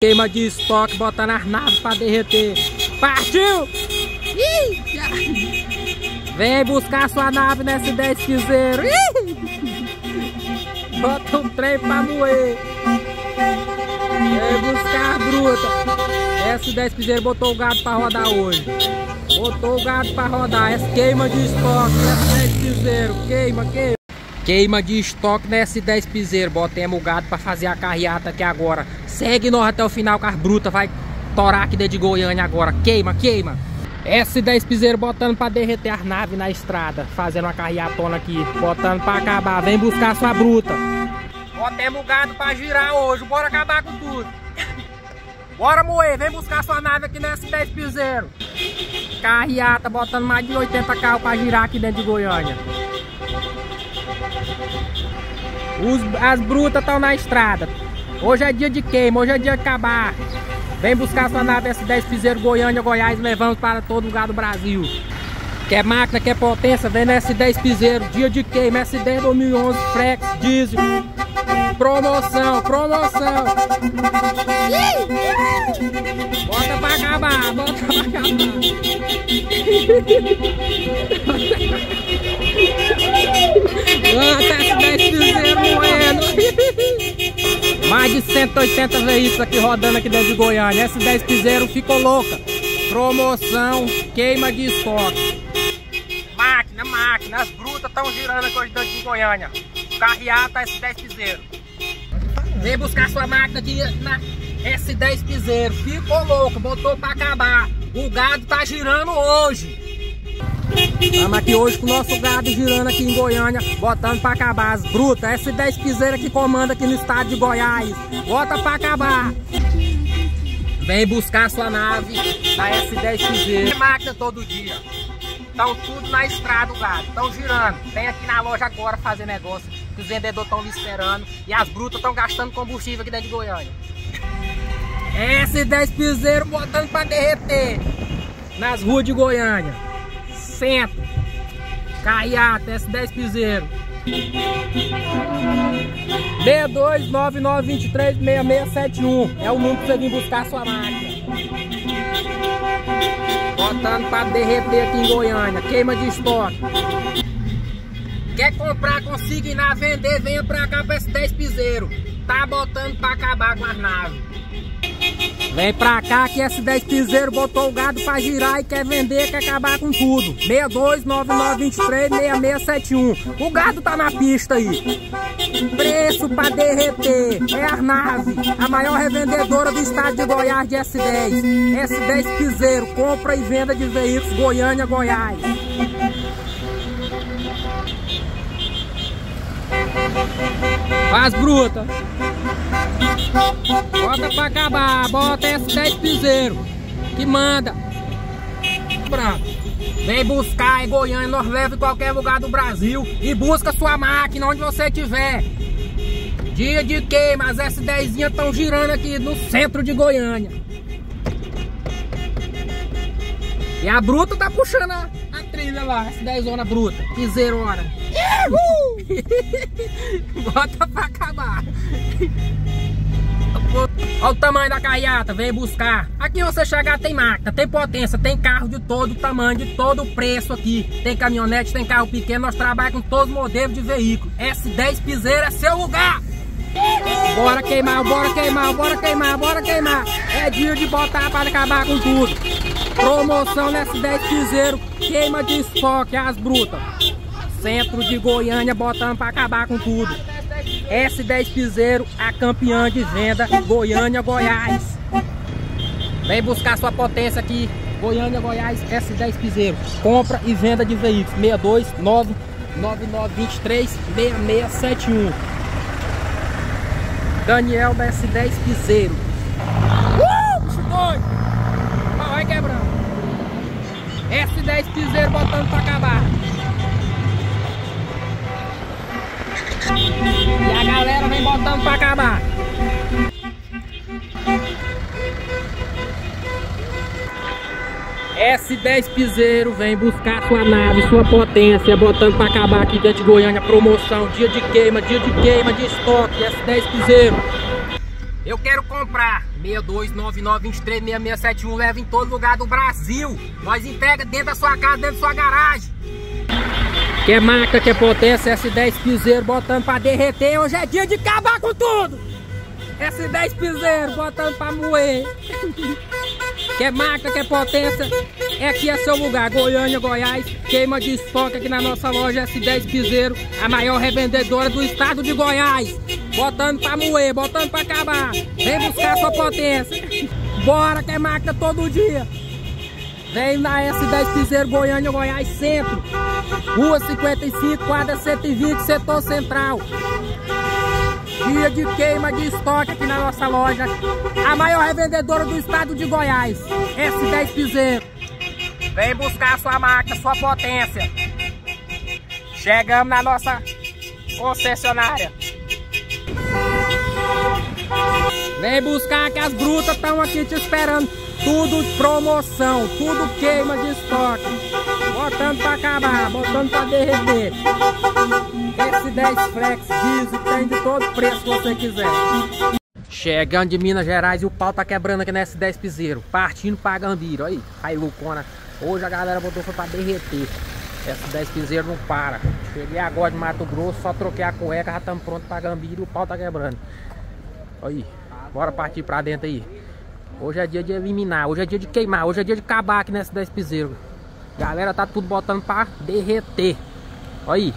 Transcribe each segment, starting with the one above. Queima de estoque, bota nas naves pra derreter. Partiu! Vem buscar sua nave na S10 Piseiro. Bota um trem pra moer. Vem buscar a bruta. S10 Piseiro botou o gado pra rodar hoje. Botou o gado pra rodar. Essa queima de estoque na S10 Piseiro. Queima, queima. Queima de estoque na S10 Piseiro. Botemos o gado pra fazer a carreata aqui agora. Segue nós até o final, com as brutas. Vai torar aqui dentro de Goiânia agora. Queima, queima. S10 Piseiro botando pra derreter as naves na estrada. Fazendo uma carreatona aqui. Botando pra acabar. Vem buscar sua bruta. Botemos o gado pra girar hoje. Bora acabar com tudo. Bora moer. Vem buscar sua nave aqui na S10 Piseiro. Carreata botando mais de 80 carros pra girar aqui dentro de Goiânia. As brutas estão na estrada. Hoje é dia de queima, hoje é dia de acabar. Vem buscar sua nave S10 Piseiro, Goiânia, Goiás, levamos para todo lugar do Brasil. Quer máquina, quer potência, vem na S10 Piseiro, dia de queima, S10 2011, frex, diesel. Promoção, promoção. Bota pra acabar, bota pra acabar. Mais de 180 veículos aqui rodando aqui dentro de Goiânia. S10 Piseiro ficou louca. Promoção, queima de estoque. Máquina, máquina. As brutas estão girando aqui hoje dentro de Goiânia. Carreata S10 Piseiro. Vem buscar sua máquina aqui na S10 Piseiro. Ficou louca, botou pra acabar. O gado tá girando hoje. Estamos aqui hoje com o nosso gado girando aqui em Goiânia, botando pra acabar as brutas. S10 Piseiro que comanda aqui no estado de Goiás. Bota pra acabar. Vem buscar sua nave na S10 Piseiro. Tem máquina todo dia. Estão tudo na estrada o gado, estão girando. Vem aqui na loja agora fazer negócio, que os vendedores estão lhe esperando. E as brutas estão gastando combustível aqui dentro de Goiânia. S10 Piseiro botando pra derreter nas ruas de Goiânia. Centro, Caiata, S10 Piseiro. 6299236671 é o número que você vem buscar sua máquina. Botando para derreter aqui em Goiânia. Queima de estoque. Quer comprar, consignar, vender, venha pra cá para S10 Piseiro. Tá botando para acabar com as naves. Vem pra cá que S10 Piseiro botou o gado pra girar e quer vender, quer acabar com tudo. 6299236671. O gado tá na pista aí. Preço pra derreter. É a nave, a maior revendedora do estado de Goiás de S10. S10 Piseiro, compra e venda de veículos Goiânia, Goiás. Faz bruta. Bota pra acabar, bota S10 Piseiro que manda. Vem buscar em Goiânia, nós leva em qualquer lugar do Brasil. E busca sua máquina onde você estiver. Dia de queima, as S10zinhas estão girando aqui no centro de Goiânia. E a bruta tá puxando a trilha lá, S10zona bruta, Piseirona. Bota pra acabar. Olha o tamanho da carreata, vem buscar. Aqui você chegar tem máquina, tem potência, tem carro de todo tamanho, de todo preço aqui. Tem caminhonete, tem carro pequeno, nós trabalhamos com todos os modelos de veículo. S10 Piseiro é seu lugar. Bora queimar, bora queimar, bora queimar, bora queimar. É dia de botar para acabar com tudo. Promoção na S10 Piseiro, queima de estoque, as brutas. Centro de Goiânia botando para acabar com tudo. S10 Piseiro, a campeã de venda Goiânia, Goiás. Vem buscar sua potência aqui, Goiânia, Goiás, S10 Piseiro. Compra e venda de veículos, 62999236671. Daniel da S10 Piseiro. Doido! Vai quebrando. S10 Piseiro botando pra acabar. E a galera vem botando pra acabar. S10 Piseiro vem buscar sua nave, sua potência, botando pra acabar aqui dentro de Goiânia. Promoção, dia de queima de estoque. S10 Piseiro. Eu quero comprar. 6299236671, leva em todo lugar do Brasil. Nós entrega dentro da sua casa, dentro da sua garagem. Quer marca, quer potência, S10 Piseiro botando pra derreter. Hoje é dia de acabar com tudo. S10 Piseiro botando pra moer. Quer marca, quer potência, é aqui é seu lugar. Goiânia, Goiás, queima de estoque aqui na nossa loja S10 Piseiro, a maior revendedora do estado de Goiás. Botando pra moer, botando pra acabar. Vem buscar sua potência. Bora, quer marca todo dia. Vem na S10 Piseiro, Goiânia, Goiás, centro. Rua 55, quadra 120, setor central. Dia de queima de estoque aqui na nossa loja, a maior revendedora do estado de Goiás, S10 Piseiro. Vem buscar sua marca, sua potência. Chegamos na nossa concessionária. Vem buscar que as brutas estão aqui te esperando. Tudo promoção, tudo queima de estoque. Botando pra acabar, botando pra derreter. S10 Flex, diesel, tem de todo preço que você quiser. Chegando de Minas Gerais e o pau tá quebrando aqui na S10 Piseiro. Partindo pra Gambir, olha aí. Aí, Lucona. Hoje a galera botou foi pra derreter. S10 Piseiro não para. Cheguei agora de Mato Grosso, só troquei a cueca, já estamos prontos pra Gambir e o pau tá quebrando. Olha aí, bora partir pra dentro aí. Hoje é dia de eliminar, hoje é dia de queimar, hoje é dia de acabar aqui na S10 Piseiro. Galera tá tudo botando pra derreter. Olha aí,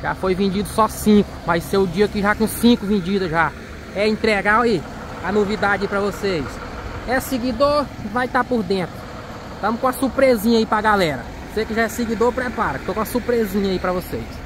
já foi vendido só 5, mas seu dia aqui já com 5 vendidas já. É entregar aí a novidade pra vocês. É seguidor, vai estar por dentro. Tamo com a surpresinha aí pra galera. Você que já é seguidor, prepara, tô com a surpresinha aí pra vocês.